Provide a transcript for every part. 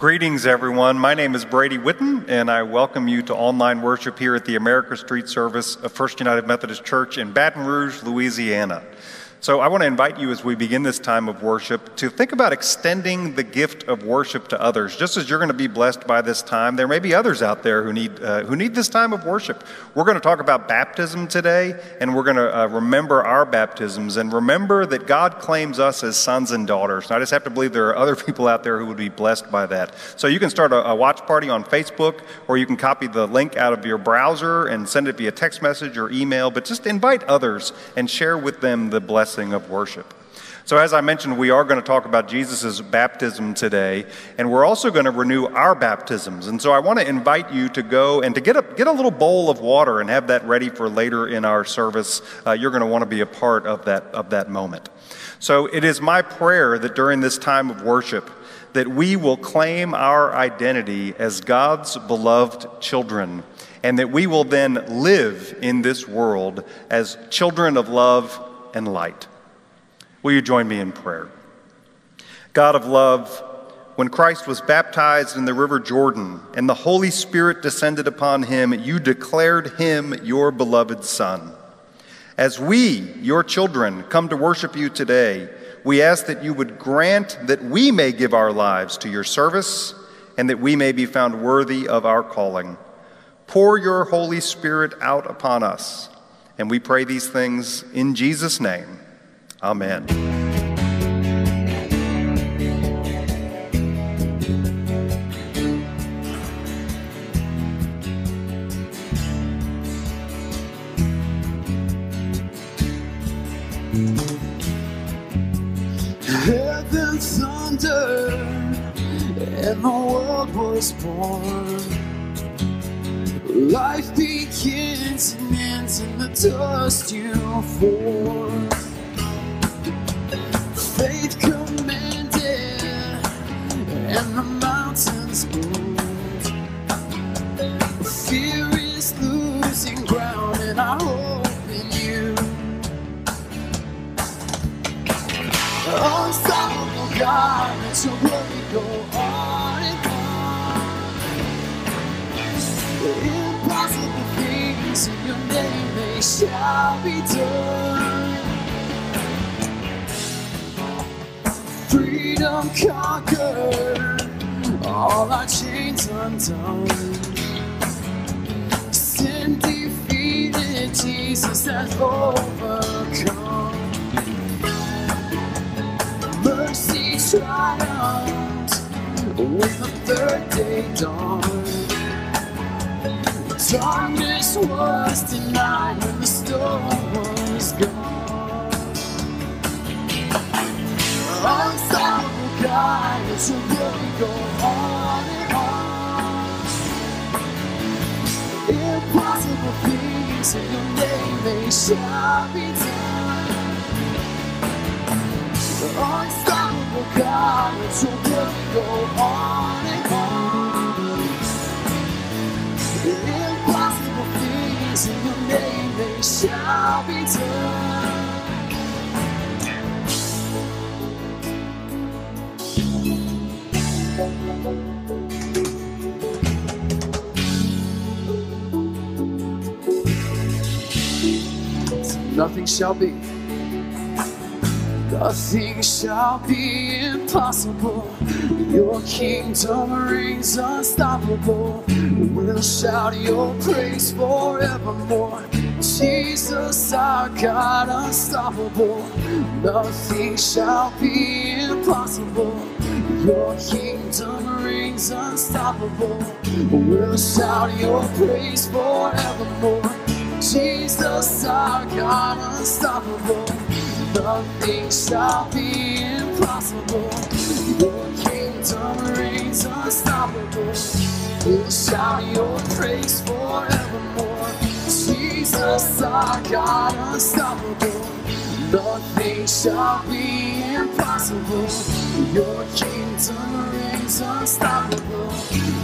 Greetings, everyone. My name is Brady Whitten, and I welcome you to online worship here at the America Street Service of First United Methodist Church in Baton Rouge, Louisiana. So I want to invite you as we begin this time of worship to think about extending the gift of worship to others. Just as you're going to be blessed by this time, there may be others out there who need this time of worship. We're going to talk about baptism today, and we're going to remember our baptisms and remember that God claims us as sons and daughters. And I just have to believe there are other people out there who would be blessed by that. So you can start a watch party on Facebook, or you can copy the link out of your browser and send it via text message or email, but just invite others and share with them the blessing of worship. So as I mentioned, we are going to talk about Jesus' baptism today, and we're also going to renew our baptisms. And so I want to invite you to go and to get a little bowl of water and have that ready for later in our service. You're going to want to be a part of that moment. So it is my prayer that during this time of worship, that we will claim our identity as God's beloved children, and that we will then live in this world as children of love and light. Will you join me in prayer? God of love, when Christ was baptized in the River Jordan and the Holy Spirit descended upon him, you declared him your beloved Son. As we, your children, come to worship you today, we ask that you would grant that we may give our lives to your service and that we may be found worthy of our calling. Pour your Holy Spirit out upon us, and we pray these things in Jesus' name. Amen. Heaven thundered and the world was born. Life begins and ends in the dust you form. Faith commanded, and the mountains move. Fear is losing ground, and I hope in you. Unstoppable God, let your glory go on and on. Impossible things in your name, they shall be done. Freedom conquered, all our chains undone. Sin defeated, Jesus has overcome. Mercy triumphed with the third day dawn. Darkness was denied when the storm was gone. Unstoppable God, let your glory go on and on. Impossible things in your name, they shall be done. Unstoppable God, let your glory go on and on. Impossible things in your name, they shall be done. Nothing shall be. Nothing shall be impossible. Your kingdom reigns unstoppable. We'll shout your praise forevermore. Jesus, our God, unstoppable. Nothing shall be impossible. Your kingdom reigns unstoppable. We'll shout your praise forevermore. Jesus, our God, unstoppable. Nothing shall be impossible. Your kingdom reigns unstoppable. We'll shout your praise forevermore. Jesus, our God, unstoppable. Nothing shall be impossible. Your kingdom reigns unstoppable.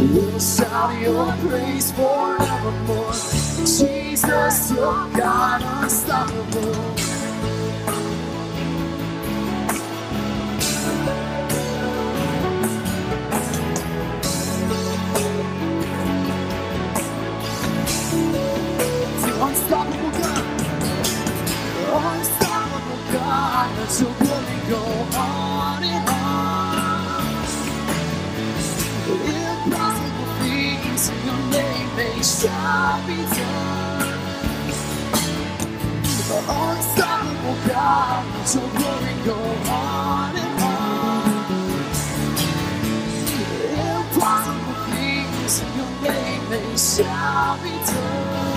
We'll shout your praise forevermore. Jesus, your God, unstoppable. Unstoppable God, unstoppable God, let your glory go on and on. Impossible things in your name, they shall be done. Unstoppable God, let your glory go on and on. Impossible things in your name, they shall be done.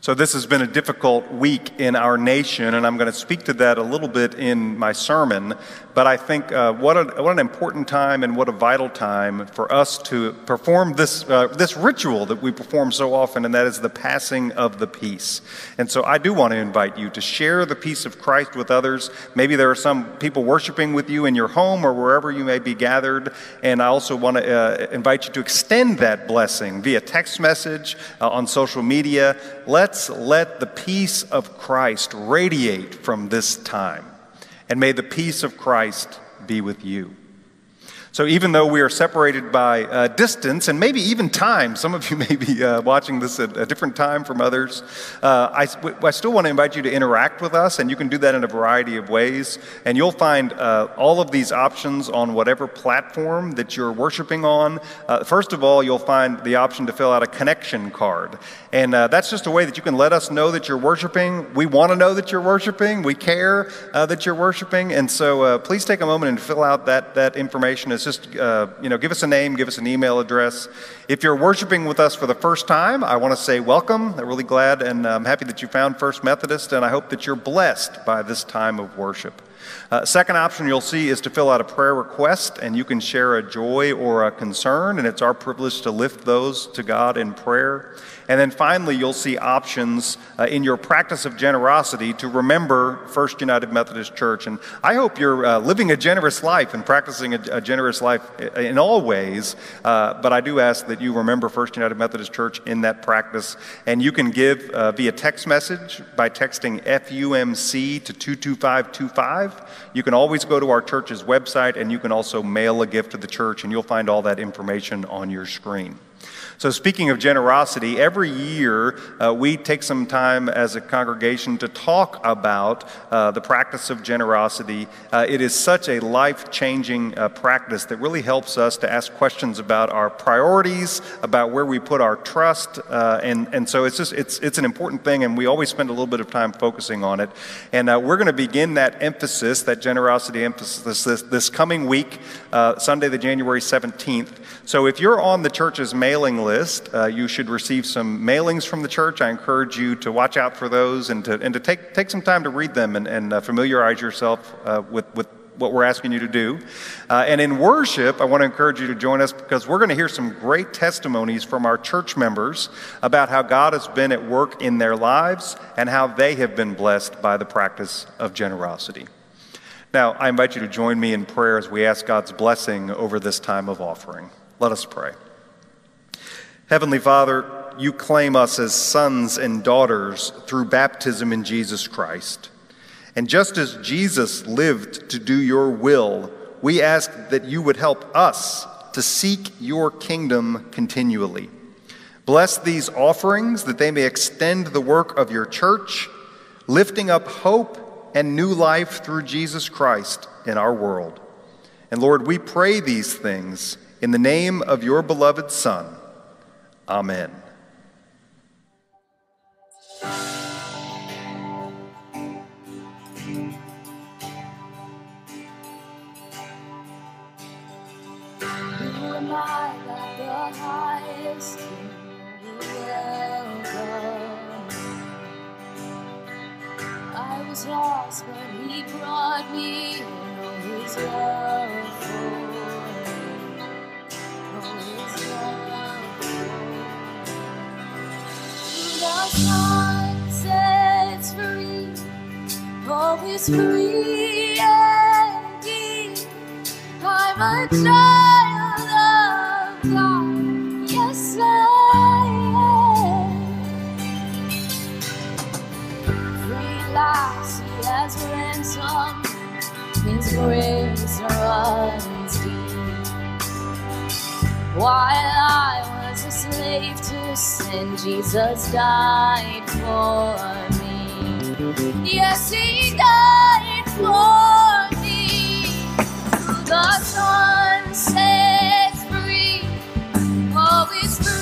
So this has been a difficult week in our nation, and I'm going to speak to that a little bit in my sermon, but I think what an important time and what a vital time for us to perform this ritual that we perform so often, and that is the passing of the peace. And so I do want to invite you to share the peace of Christ with others. Maybe there are some people worshiping with you in your home or wherever you may be gathered, and I also want to invite you to extend that blessing via text message, on social media. Let's let the peace of Christ radiate from this time, and may the peace of Christ be with you. So even though we are separated by distance and maybe even time, some of you may be watching this at a different time from others, I still want to invite you to interact with us, and you can do that in a variety of ways, and you'll find all of these options on whatever platform that you're worshiping on. First of all, you'll find the option to fill out a connection card. And that's just a way that you can let us know that you're worshiping. We want to know that you're worshiping. We care that you're worshiping. And so please take a moment and fill out that information. It's just, give us a name, give us an email address. If you're worshiping with us for the first time, I want to say welcome. I'm really glad, and I'm happy that you found First Methodist, and I hope that you're blessed by this time of worship. Second option you'll see is to fill out a prayer request, and you can share a joy or a concern, and it's our privilege to lift those to God in prayer. And then finally, you'll see options in your practice of generosity to remember First United Methodist Church. And I hope you're living a generous life and practicing a generous life in all ways, but I do ask that you remember First United Methodist Church in that practice. And you can give via text message by texting FUMC to 22525. You can always go to our church's website, and you can also mail a gift to the church, and you'll find all that information on your screen. So speaking of generosity, every year we take some time as a congregation to talk about the practice of generosity. It is such a life-changing practice that really helps us to ask questions about our priorities, about where we put our trust, and so it's an important thing, and we always spend a little bit of time focusing on it. And we're going to begin that emphasis, that generosity emphasis, this coming week, Sunday, the January 17th. So if you're on the church's mailing list, you should receive some mailings from the church. I encourage you to watch out for those and to take some time to read them and familiarize yourself with what we're asking you to do. And in worship, I want to encourage you to join us, because we're going to hear some great testimonies from our church members about how God has been at work in their lives and how they have been blessed by the practice of generosity. Now, I invite you to join me in prayer as we ask God's blessing over this time of offering. Let us pray. Heavenly Father, you claim us as sons and daughters through baptism in Jesus Christ. And just as Jesus lived to do your will, we ask that you would help us to seek your kingdom continually. Bless these offerings that they may extend the work of your church, lifting up hope and new life through Jesus Christ in our world. And Lord, we pray these things in the name of your beloved Son. Amen. Lost, but he brought me in. Oh, his love for me. Oh, his love for me. The sun sets free, always free and deep. I'm a child of God, yes, I am. Free life. As ransom, his grace runs deep. While I was a slave to sin, Jesus died for me. Yes, he died for me. The sun sets free, always free.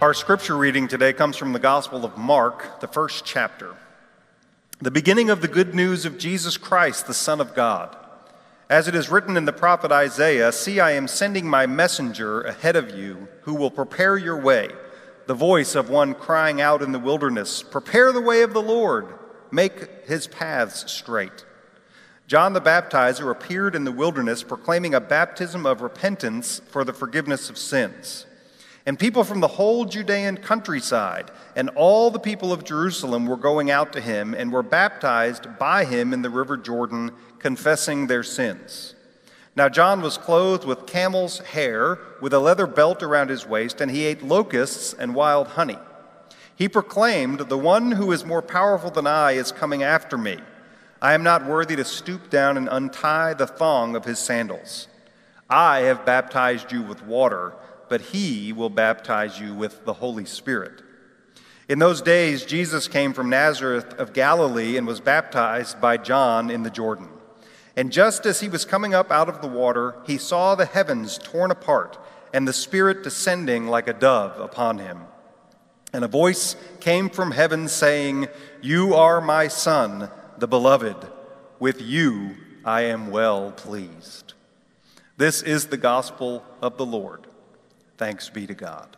Our scripture reading today comes from the Gospel of Mark, the first chapter. The beginning of the good news of Jesus Christ, the Son of God. As it is written in the prophet Isaiah, "See, I am sending my messenger ahead of you, who will prepare your way, the voice of one crying out in the wilderness, 'Prepare the way of the Lord, make his paths straight.'" John the Baptizer appeared in the wilderness, proclaiming a baptism of repentance for the forgiveness of sins. And people from the whole Judean countryside and all the people of Jerusalem were going out to him and were baptized by him in the River Jordan, confessing their sins. Now John was clothed with camel's hair, with a leather belt around his waist, and he ate locusts and wild honey. He proclaimed, "The one who is more powerful than I is coming after me. I am not worthy to stoop down and untie the thong of his sandals. I have baptized you with water, but he will baptize you with the Holy Spirit." In those days, Jesus came from Nazareth of Galilee and was baptized by John in the Jordan. And just as he was coming up out of the water, he saw the heavens torn apart and the Spirit descending like a dove upon him. And a voice came from heaven saying, "You are my Son, the Beloved. With you I am well pleased." This is the gospel of the Lord. Thanks be to God.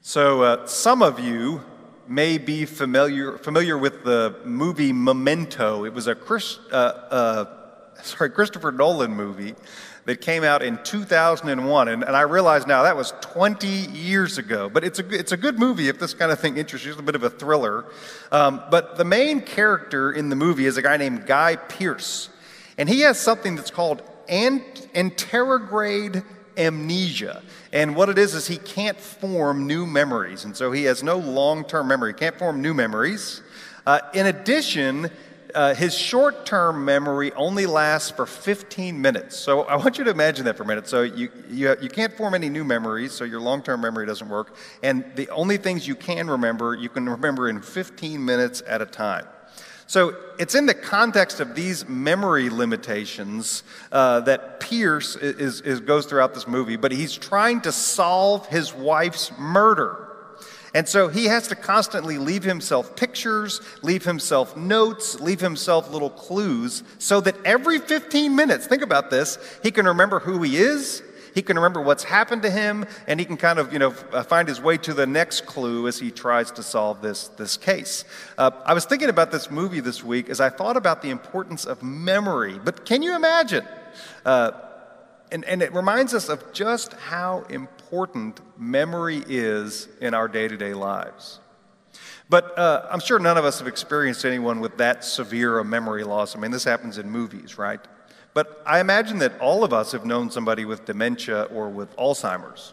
So some of you may be familiar with the movie Memento. It was a Christopher Nolan movie that came out in 2001. And I realize now that was 20 years ago. But it's a good movie if this kind of thing interests you. It's a bit of a thriller. But the main character in the movie is a guy named Guy Pierce. And he has something that's called anterograde amnesia. And what it is he can't form new memories. And so he has no long-term memory. He can't form new memories. In addition, his short-term memory only lasts for 15 minutes. So I want you to imagine that for a minute. So you can't form any new memories, so your long-term memory doesn't work. And the only things you can remember, you can remember in 15 minutes at a time. So it's in the context of these memory limitations that Pierce goes throughout this movie, but he's trying to solve his wife's murder. And so he has to constantly leave himself pictures, leave himself notes, leave himself little clues, so that every 15 minutes, think about this, he can remember who he is, he can remember what's happened to him, and he can kind of, find his way to the next clue as he tries to solve this case. I was thinking about this movie this week as I thought about the importance of memory. But can you imagine? And it reminds us of just how important memory is in our day-to-day lives. But I'm sure none of us have experienced anyone with that severe a memory loss. I mean, this happens in movies, right? But I imagine that all of us have known somebody with dementia or with Alzheimer's.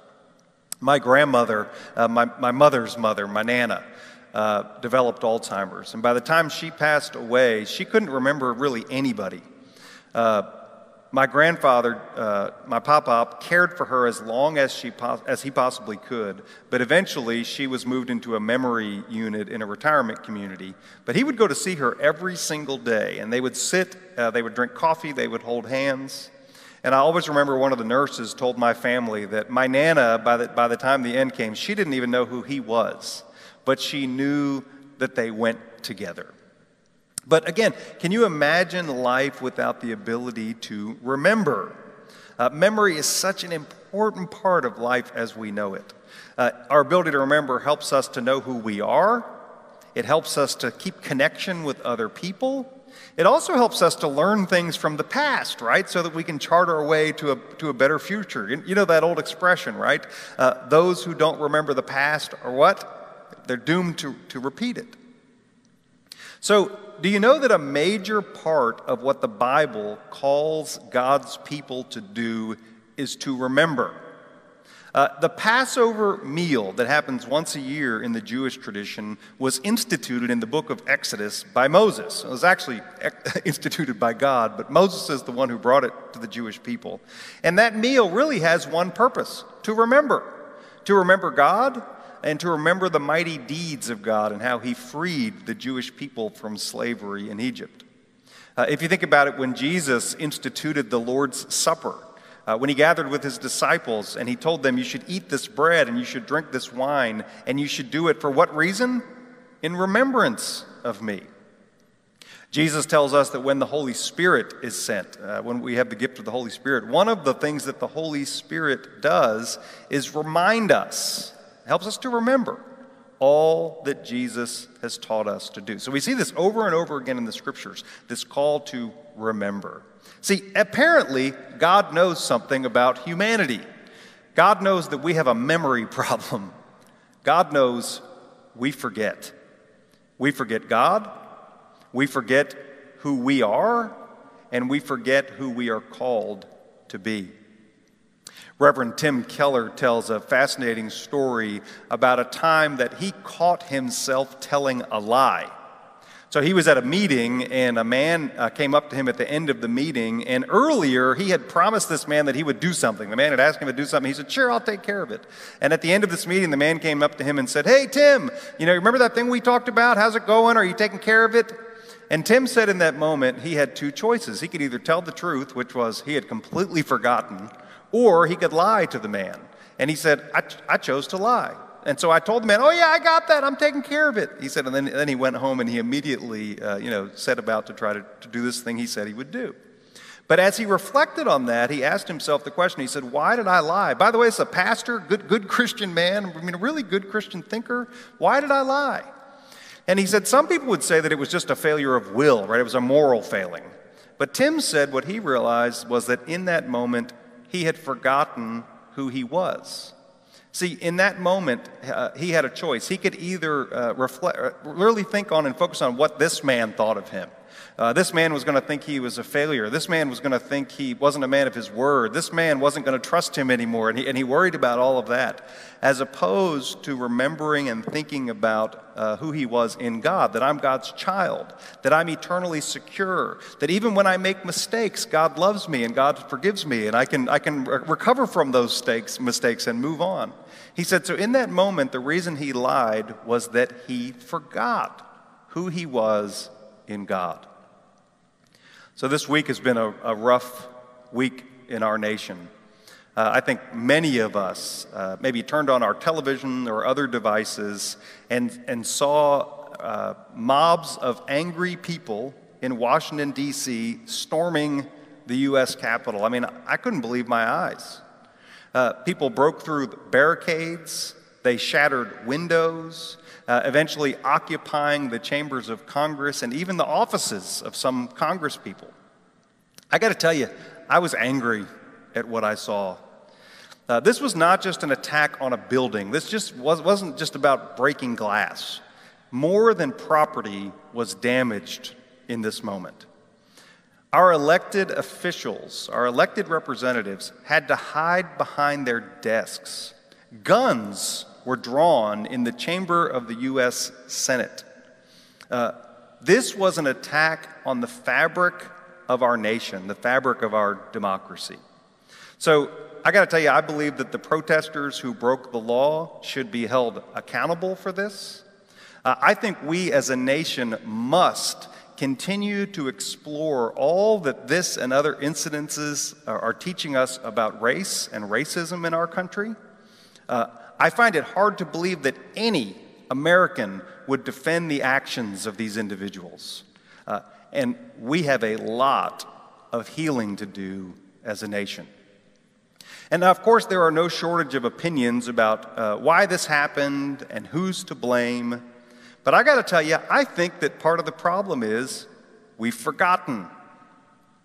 My grandmother, my mother's mother, my Nana, developed Alzheimer's. And by the time she passed away, she couldn't remember really anybody. My grandfather, my pop-pop, cared for her as long as he possibly could, but eventually she was moved into a memory unit in a retirement community. But he would go to see her every single day, and they would sit, they would drink coffee, they would hold hands. And I always remember one of the nurses told my family that my Nana, by the time the end came, she didn't even know who he was, but she knew that they went together. But again, can you imagine life without the ability to remember? Memory is such an important part of life as we know it. Our ability to remember helps us to know who we are. It helps us to keep connection with other people. It also helps us to learn things from the past, right, so that we can chart our way to a better future. You know that old expression, right? Those who don't remember the past are what? They're doomed to repeat it. So, do you know that a major part of what the Bible calls God's people to do is to remember? The Passover meal that happens once a year in the Jewish tradition was instituted in the book of Exodus by Moses. It was actually instituted by God, but Moses is the one who brought it to the Jewish people. And that meal really has one purpose, to remember God, and to remember the mighty deeds of God and how he freed the Jewish people from slavery in Egypt. If you think about it, when Jesus instituted the Lord's Supper, when he gathered with his disciples and he told them, you should eat this bread and you should drink this wine and you should do it for what reason? In remembrance of me. Jesus tells us that when the Holy Spirit is sent, when we have the gift of the Holy Spirit, one of the things that the Holy Spirit does is remind us, helps us to remember all that Jesus has taught us to do. So we see this over and over again in the Scriptures, this call to remember. See, apparently, God knows something about humanity. God knows that we have a memory problem. God knows we forget. We forget God, we forget who we are, and we forget who we are called to be. Reverend Tim Keller tells a fascinating story about a time that he caught himself telling a lie. So he was at a meeting, and a man came up to him at the end of the meeting, and earlier he had promised this man that he would do something. The man had asked him to do something. He said, sure, I'll take care of it. And at the end of this meeting, the man came up to him and said, hey, Tim, you know, remember that thing we talked about? How's it going? Are you taking care of it? And Tim said in that moment he had two choices. He could either tell the truth, which was he had completely forgotten, or he could lie to the man. And he said, I chose to lie. And so I told the man, oh, yeah, I got that. I'm taking care of it. He said, and then he went home and he immediately, set about to try to do this thing he said he would do. But as he reflected on that, he asked himself the question. He said, why did I lie? By the way, it's a pastor, good Christian man, I mean, a really good Christian thinker. Why did I lie? And he said, some people would say that it was just a failure of will, right? It was a moral failing. But Tim said what he realized was that in that moment, he had forgotten who he was. See, in that moment, he had a choice. He could either really think on and focus on what this man thought of him. This man was going to think he was a failure. This man was going to think he wasn't a man of his word. This man wasn't going to trust him anymore, and he worried about all of that, as opposed to remembering and thinking about who he was in God, that I'm God's child, that I'm eternally secure, that even when I make mistakes, God loves me and God forgives me, and I can recover from those mistakes and move on. He said, so in that moment, the reason he lied was that he forgot who he was in God. So this week has been a rough week in our nation. I think many of us maybe turned on our television or other devices and saw mobs of angry people in Washington, D.C. storming the U.S. Capitol. I mean, I couldn't believe my eyes. People broke through barricades, they shattered windows, eventually occupying the chambers of Congress and even the offices of some congresspeople. I got to tell you, I was angry at what I saw. This was not just an attack on a building. This wasn't just about breaking glass. More than property was damaged in this moment. Our elected officials, our elected representatives, had to hide behind their desks. Guns were drawn in the chamber of the U.S. Senate. This was an attack on the fabric of our nation, the fabric of our democracy. So I got to tell you, I believe that the protesters who broke the law should be held accountable for this. I think we as a nation must continue to explore all that this and other incidences are teaching us about race and racism in our country. I find it hard to believe that any American would defend the actions of these individuals. And we have a lot of healing to do as a nation. And now, of course, there are no shortage of opinions about why this happened and who's to blame. But I got to tell you, I think that part of the problem is we've forgotten.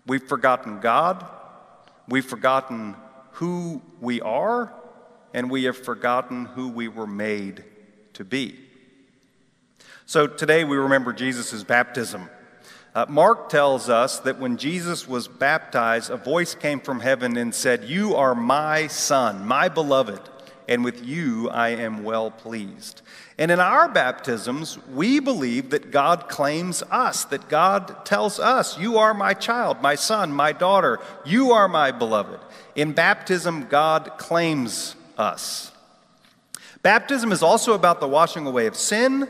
We've forgotten God, we've forgotten who we are, and we have forgotten who we were made to be. So today we remember Jesus' baptism. Mark tells us that when Jesus was baptized, a voice came from heaven and said, "You are my son, my beloved, and with you I am well pleased." And in our baptisms, we believe that God claims us, that God tells us, "You are my child, my son, my daughter, you are my beloved." In baptism, God claims us. Baptism is also about the washing away of sin.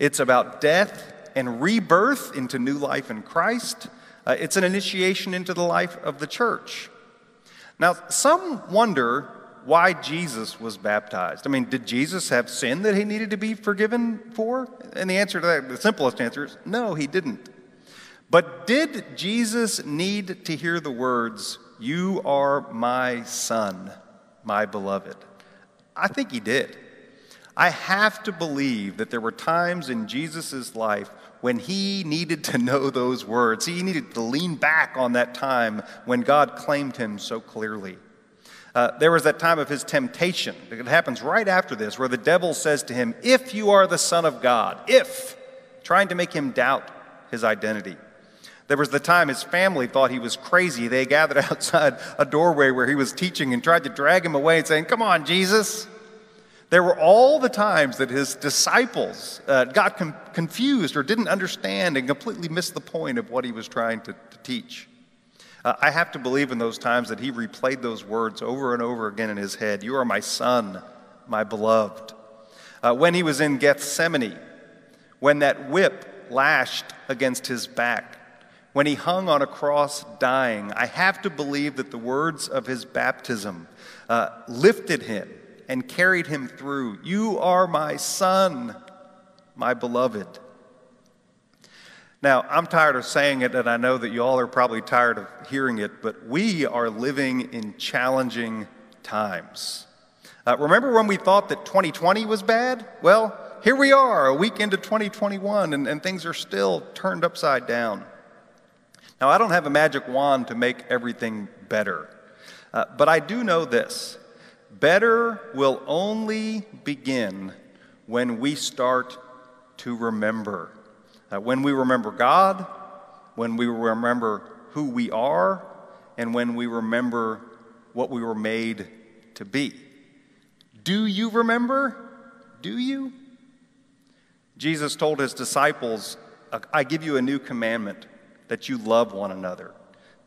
It's about death and rebirth into new life in Christ. It's an initiation into the life of the church. Now, some wonder why Jesus was baptized. I mean, did Jesus have sin that he needed to be forgiven for? And the answer to that, the simplest answer is no, he didn't. But did Jesus need to hear the words, "You are my son, my beloved"? I think he did. I have to believe that there were times in Jesus' life when he needed to know those words. He needed to lean back on that time when God claimed him so clearly. There was that time of his temptation. It happens right after this, where the devil says to him, "If you are the Son of God, if," trying to make him doubt his identity. There was the time his family thought he was crazy. They gathered outside a doorway where he was teaching and tried to drag him away and saying, "Come on, Jesus." There were all the times that his disciples got confused or didn't understand and completely missed the point of what he was trying to teach. I have to believe in those times that he replayed those words over and over again in his head, "You are my son, my beloved." When he was in Gethsemane, when that whip lashed against his back, when he hung on a cross dying, I have to believe that the words of his baptism lifted him and carried him through. "You are my son, my beloved." Now, I'm tired of saying it, and I know that you all are probably tired of hearing it, but we are living in challenging times. Remember when we thought that 2020 was bad? Well, here we are, a week into 2021, and things are still turned upside down. Now, I don't have a magic wand to make everything better, but I do know this. Better will only begin when we start to remember. When we remember God, when we remember who we are, and when we remember what we were made to be. Do you remember? Do you? Jesus told his disciples, "I give you a new commandment, that you love one another.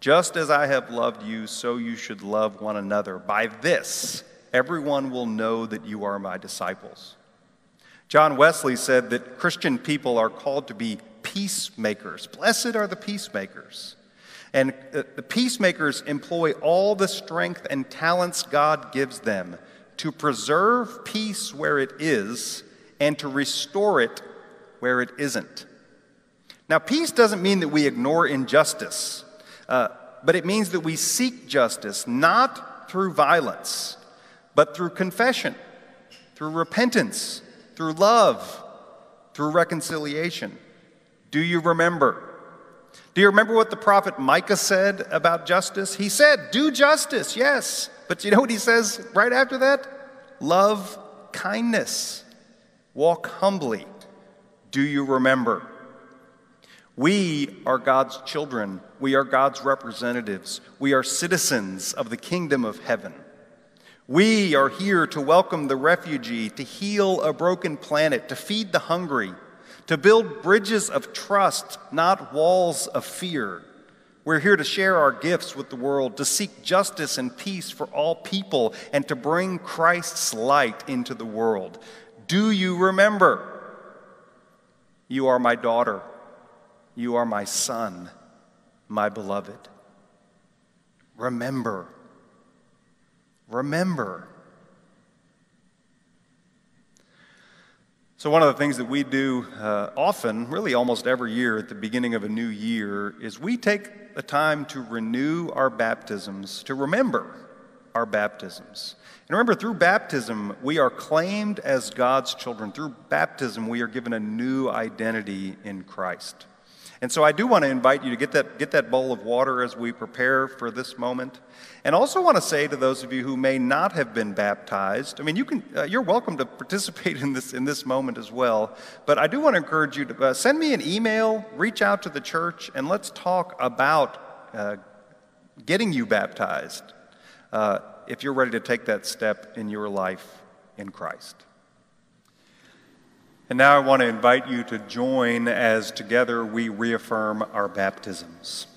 Just as I have loved you, so you should love one another. By this, everyone will know that you are my disciples." John Wesley said that Christian people are called to be peacemakers. Blessed are the peacemakers. And the peacemakers employ all the strength and talents God gives them to preserve peace where it is and to restore it where it isn't. Now, peace doesn't mean that we ignore injustice, but it means that we seek justice, not through violence, but through confession, through repentance, through love, through reconciliation. Do you remember? Do you remember what the prophet Micah said about justice? He said, "Do justice, yes." But you know what he says right after that? "Love kindness. Walk humbly." Do you remember? We are God's children. We are God's representatives. We are citizens of the kingdom of heaven. We are here to welcome the refugee, to heal a broken planet, to feed the hungry, to build bridges of trust, not walls of fear. We're here to share our gifts with the world, to seek justice and peace for all people, and to bring Christ's light into the world. Do you remember? You are my daughter. You are my son, my beloved. Remember. Remember. So one of the things that we do often, really almost every year at the beginning of a new year, is we take the time to renew our baptisms, to remember our baptisms. And remember, through baptism, we are claimed as God's children. Through baptism, we are given a new identity in Christ. And so I do want to invite you to get that bowl of water as we prepare for this moment. And also want to say to those of you who may not have been baptized, I mean, you're welcome to participate in this moment as well. But I do want to encourage you to send me an email, reach out to the church, and let's talk about getting you baptized if you're ready to take that step in your life in Christ. And now I want to invite you to join as together we reaffirm our baptisms.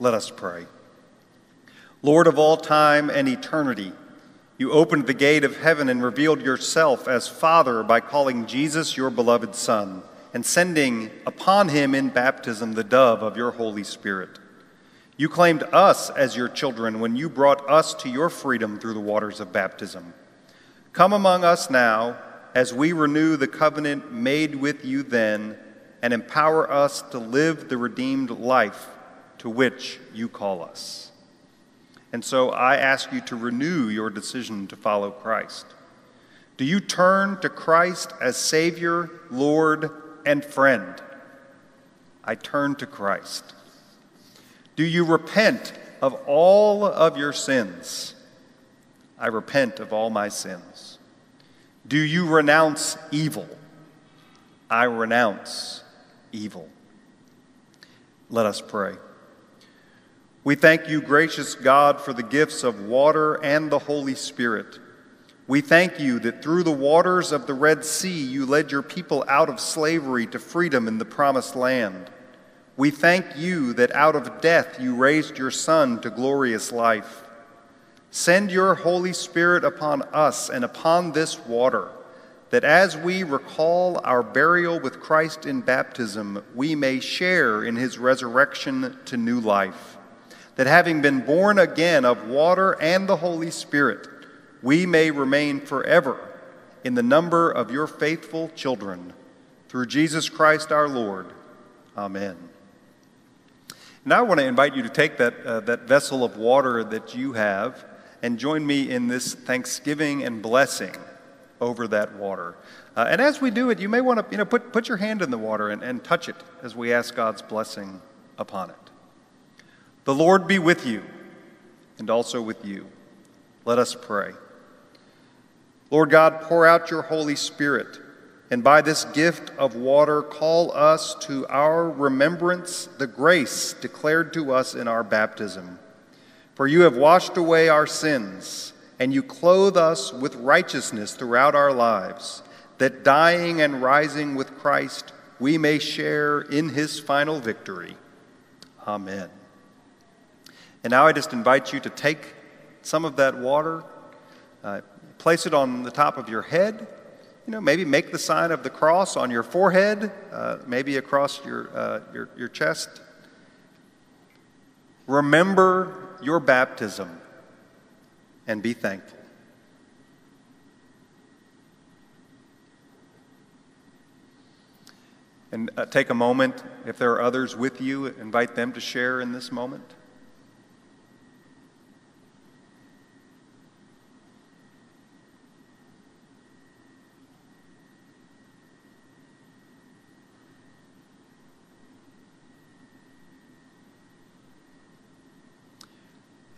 Let us pray. Lord of all time and eternity, you opened the gate of heaven and revealed yourself as Father by calling Jesus your beloved Son and sending upon him in baptism the dove of your Holy Spirit. You claimed us as your children when you brought us to your freedom through the waters of baptism. Come among us now as we renew the covenant made with you then, and empower us to live the redeemed life to which you call us. And so I ask you to renew your decision to follow Christ. Do you turn to Christ as Savior, Lord, and friend? I turn to Christ. Do you repent of all of your sins? I repent of all my sins. Do you renounce evil? I renounce evil. Let us pray. We thank you, gracious God, for the gifts of water and the Holy Spirit. We thank you that through the waters of the Red Sea, you led your people out of slavery to freedom in the Promised Land. We thank you that out of death you raised your Son to glorious life. Send your Holy Spirit upon us and upon this water, that as we recall our burial with Christ in baptism, we may share in his resurrection to new life. That having been born again of water and the Holy Spirit, we may remain forever in the number of your faithful children. Through Jesus Christ our Lord. Amen. Now I want to invite you to take that vessel of water that you have and join me in this thanksgiving and blessing over that water. And as we do it, you may want to put your hand in the water and touch it as we ask God's blessing upon it. The Lord be with you, and also with you. Let us pray. Lord God, pour out your Holy Spirit, and by this gift of water, call us to our remembrance the grace declared to us in our baptism. For you have washed away our sins, and you clothe us with righteousness throughout our lives, that dying and rising with Christ, we may share in his final victory. Amen. And now I just invite you to take some of that water, place it on the top of your head, maybe make the sign of the cross on your forehead, maybe across your chest. Remember your baptism and be thankful. And take a moment. If there are others with you, invite them to share in this moment.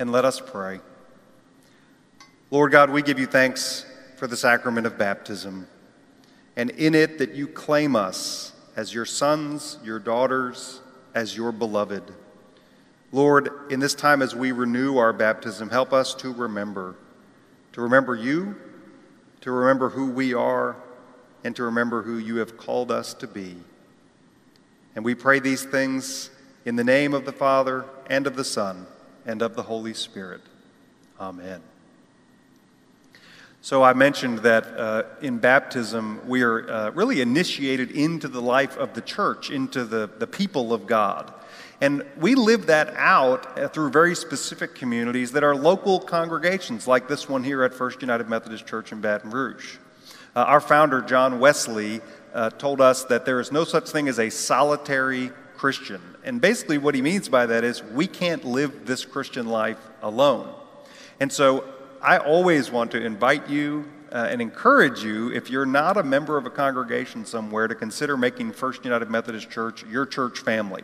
And let us pray. Lord God, we give you thanks for the sacrament of baptism, and in it that you claim us as your sons, your daughters, as your beloved. Lord, in this time as we renew our baptism, help us to remember you, to remember who we are, and to remember who you have called us to be. And we pray these things in the name of the Father, and of the Son, and of the Holy Spirit. Amen. So I mentioned that in baptism we are really initiated into the life of the church, into the people of God. And we live that out through very specific communities that are local congregations, like this one here at First United Methodist Church in Baton Rouge. Our founder, John Wesley, told us that there is no such thing as a solitary Christian. And basically what he means by that is we can't live this Christian life alone. And so I always want to invite you and encourage you, if you're not a member of a congregation somewhere, to consider making First United Methodist Church your church family.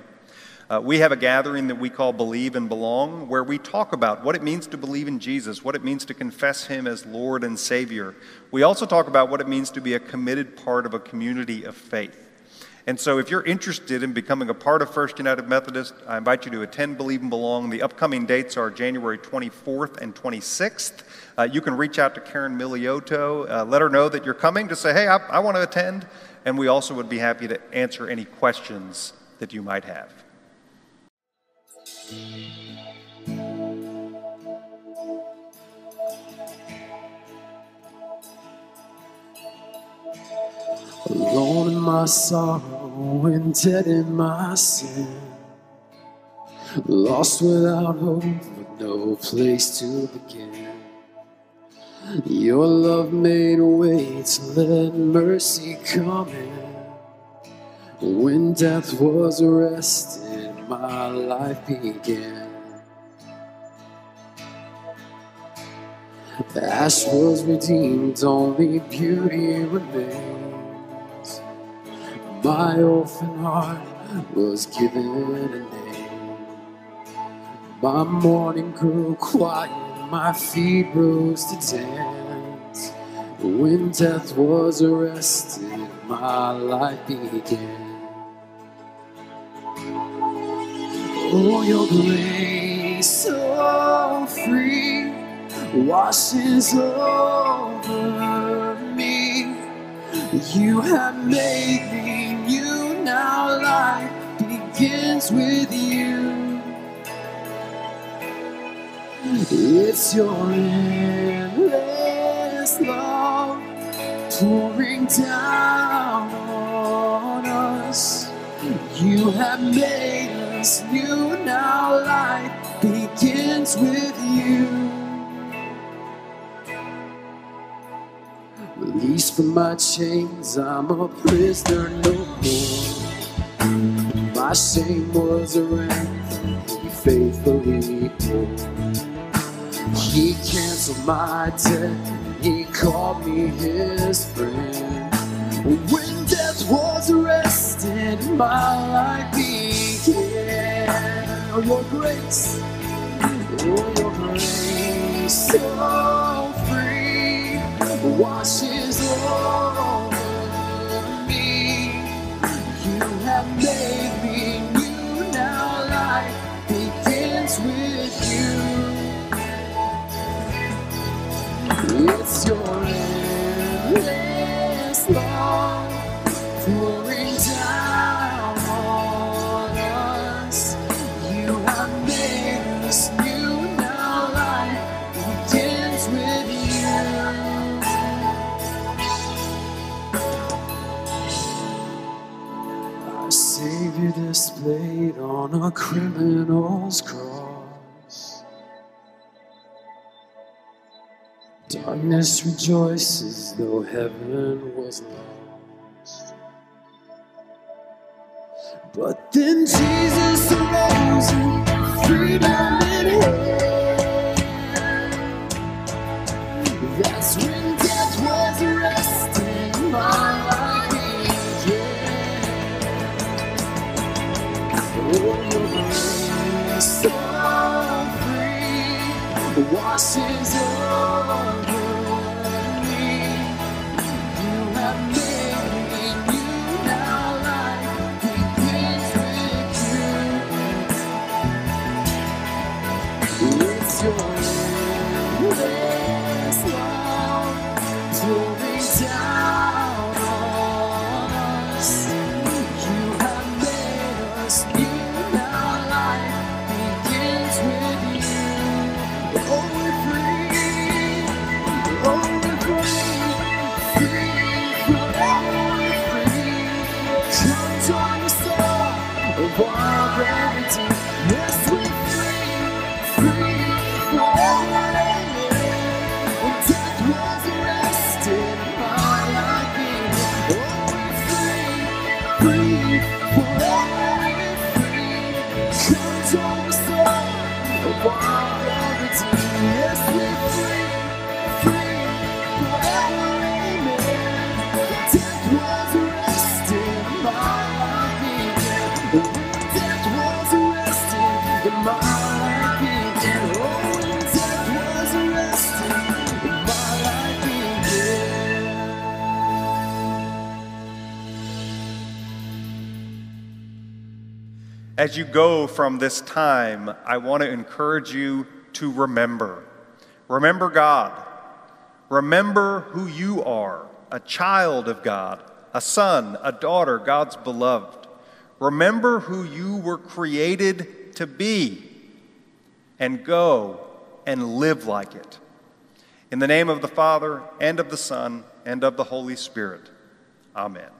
We have a gathering that we call Believe and Belong, where we talk about what it means to believe in Jesus, what it means to confess him as Lord and Savior. We also talk about what it means to be a committed part of a community of faith. And so if you're interested in becoming a part of First United Methodist, I invite you to attend Believe and Belong. The upcoming dates are January 24th and 26th. You can reach out to Karen Migliotto, let her know that you're coming, to say, hey, I want to attend, and we also would be happy to answer any questions that you might have. Alone in my sorrow and dead in my sin, lost without hope, with no place to begin. Your love made a way to let mercy come in. When death was arrested, my life began. The ash was redeemed, only beauty remains. My orphan heart was given a name. My morning grew quiet, my feet rose to dance. When death was arrested, my life began. Oh, your grace so free washes over me. You have made me new. Now life begins with you. It's your endless love pouring down on us. You have made us new. Now life begins with you. Released from my chains, I'm a prisoner no more. My shame was a ransom He faithfully bore. He canceled my debt, He called me His friend. When death was arrested, my life began. Oh, your grace, oh, your grace, so free, washes over me. You have made me new. Now life begins with you. It's your endless love pouring down on us. You have made us new. Now life begins with you. Savior displayed on a criminal's cross. Darkness rejoices though heaven was lost. But then Jesus arose in freedom and hell. That's when death was arrested. My so free washes over me. You have made me new. Now life begins with you. It's your endless love pouring down on us. You have made us new. As you go from this time, I want to encourage you to remember. Remember God. Remember who you are, a child of God, a son, a daughter, God's beloved. Remember who you were created to be, and go and live like it. In the name of the Father, and of the Son, and of the Holy Spirit. Amen.